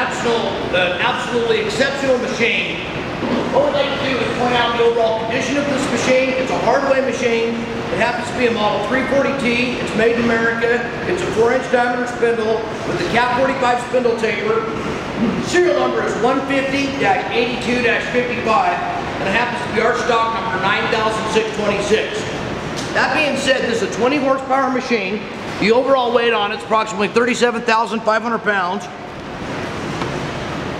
an absolutely exceptional machine. What we'd like to do is point out the overall condition of this machine. It's a Hardway machine. It happens to be a Model 340T. It's made in America. It's a 4-inch diameter spindle with a Cat 45 spindle taper. Serial number is 150-82-55. And it happens to be our stock number 9626. That being said, this is a 20 horsepower machine. The overall weight on it is approximately 37,500 pounds.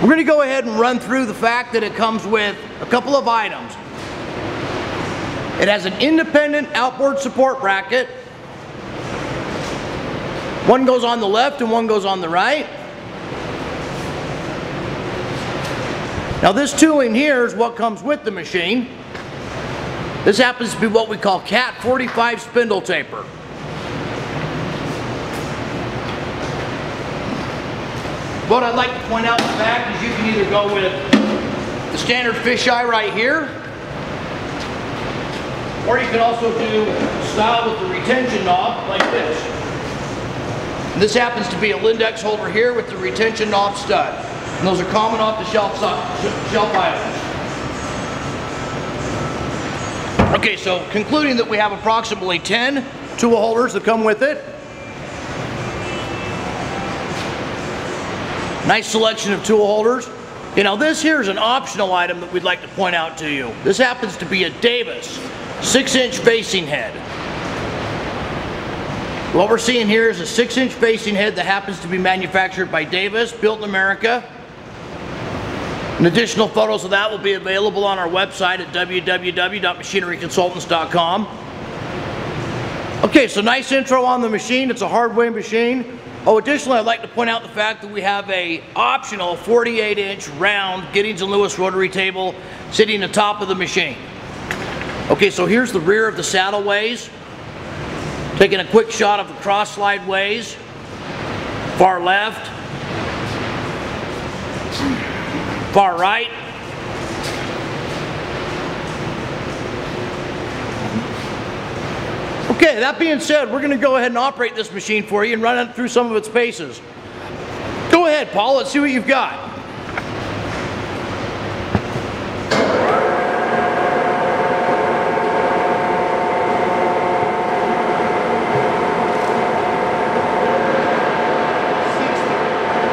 We're going to go ahead and run through the fact that it comes with a couple of items. It has an independent outboard support bracket. One goes on the left and one goes on the right. Now this tooling here is what comes with the machine. This happens to be what we call Cat 45 spindle taper. What I'd like to point out in the back is you can either go with the standard fisheye right here, or you can also do style with the retention knob like this. And this happens to be a Lindex holder here with the retention knob stud. And those are common off-the-shelf items. Okay, so concluding that we have approximately 10 tool holders that come with it. Nice selection of tool holders. You know, this here is an optional item that we'd like to point out to you. This happens to be a Davis 6-inch facing head. What we're seeing here is a 6-inch facing head that happens to be manufactured by Davis, built in America. And additional photos of that will be available on our website at www.machineryconsultants.com. Okay, so nice intro on the machine. It's a Hardway machine. Oh, additionally, I'd like to point out the fact that we have an optional 48-inch round Giddings & Lewis rotary table sitting atop of the machine. Okay, so here's the rear of the saddleways. Taking a quick shot of the cross slide ways, far left, far right. Okay, that being said, we're going to go ahead and operate this machine for you and run it through some of its paces. Go ahead, Paul, let's see what you've got.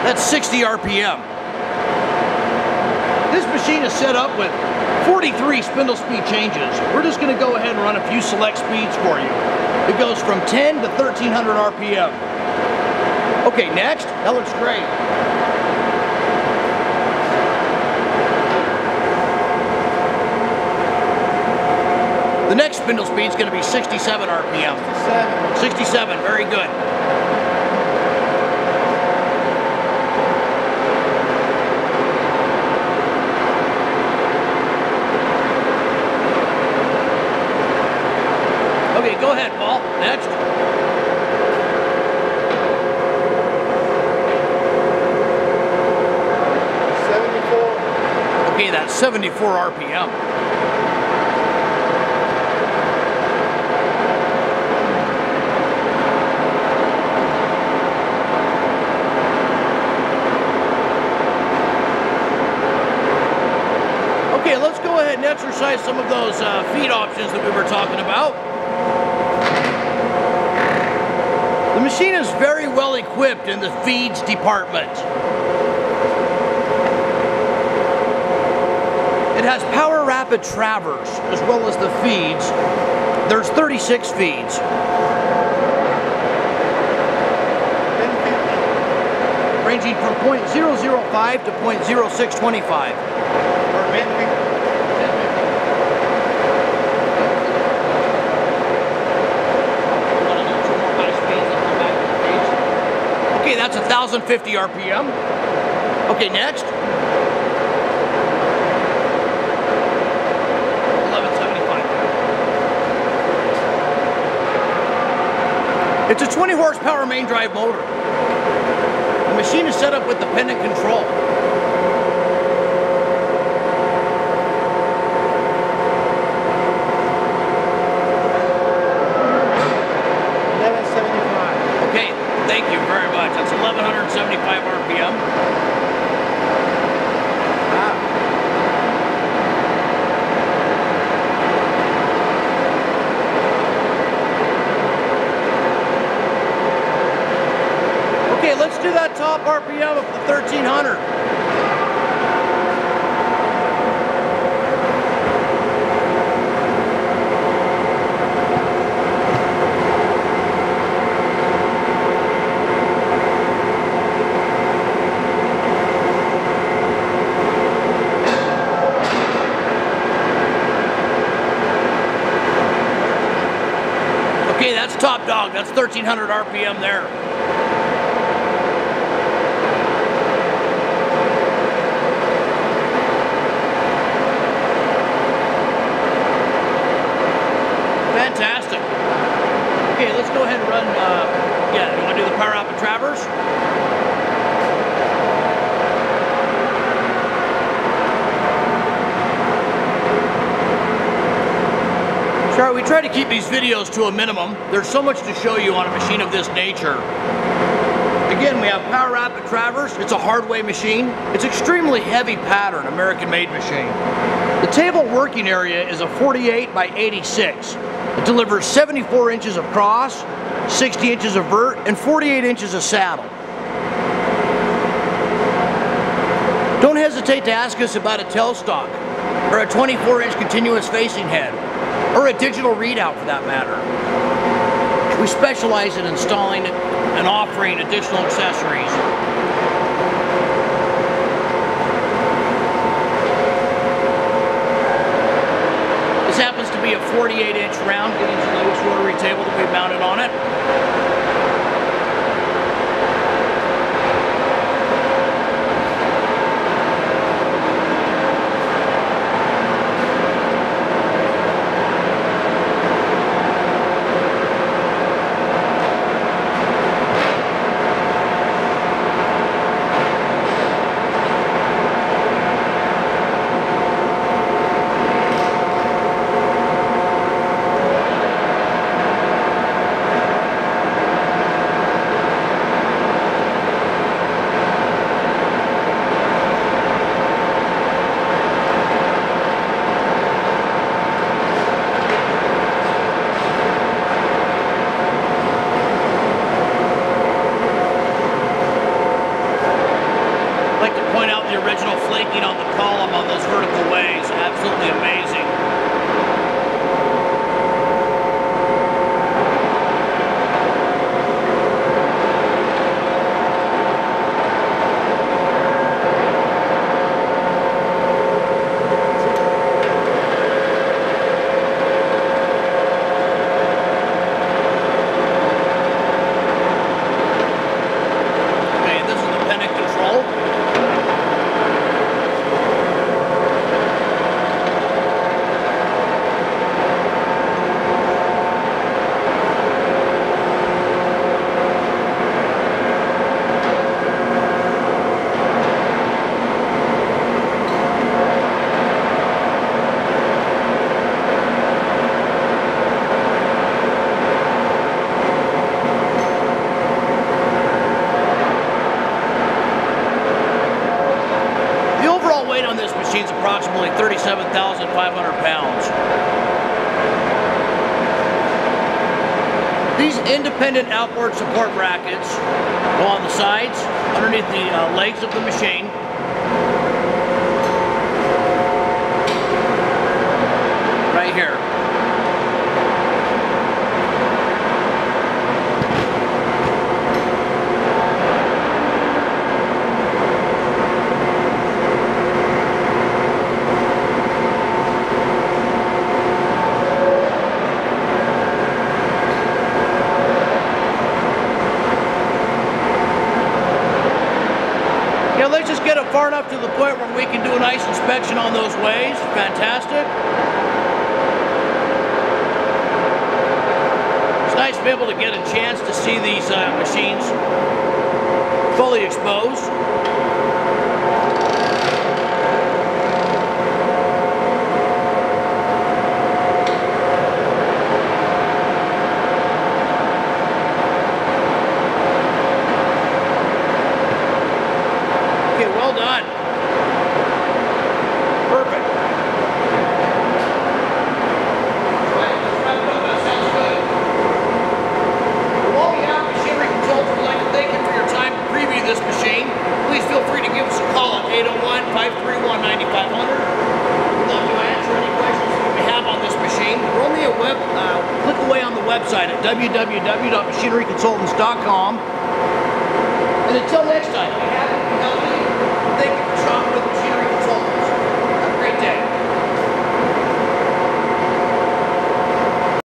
That's 60 RPM. This machine is set up with 43 spindle speed changes. We're just going to go ahead and run a few select speeds for you. It goes from 10 to 1300 RPM. Okay, next. That looks great. The next spindle speed is going to be 67 RPM. 67, very good. Go ahead, Paul. Next. Okay, that's 74 RPM. Okay, let's go ahead and exercise some of those feed options that we were talking about. The machine is very well equipped in the feeds department. It has power rapid traverse as well as the feeds. There's 36 feeds. Ranging from 0.005 to 0.0625. Okay, that's 1,050 RPM. Okay, next. 1175. It's a 20 horsepower main drive motor. The machine is set up with dependent control. Thank you very much. That's 1,175 RPM. We have up to 1,300. Top dog, that's 1,300 RPM there. Fantastic. Okay, let's go ahead and run, you want to do the power output traverse? We try to keep these videos to a minimum. There's so much to show you on a machine of this nature. Again, we have Power Rapid Traverse. It's a Hardway machine. It's extremely heavy pattern, American-made machine. The table working area is a 48 by 86. It delivers 74 inches of cross, 60 inches of vert, and 48 inches of saddle. Don't hesitate to ask us about a tailstock or a 24-inch continuous facing head, or a digital readout for that matter. We specialize in installing and offering additional accessories. This happens to be a 48-inch round, getting to the lowest rotary table that we've mounted on it. Approximately 37,500 pounds. These independent outboard support brackets go on the sides, underneath the legs of the machine. Right here. Let's just get it far enough to the point where we can do a nice inspection on those ways. Fantastic. It's nice to be able to get a chance to see these machines fully exposed. This machine. www.machineryconsultants.com. And until next time.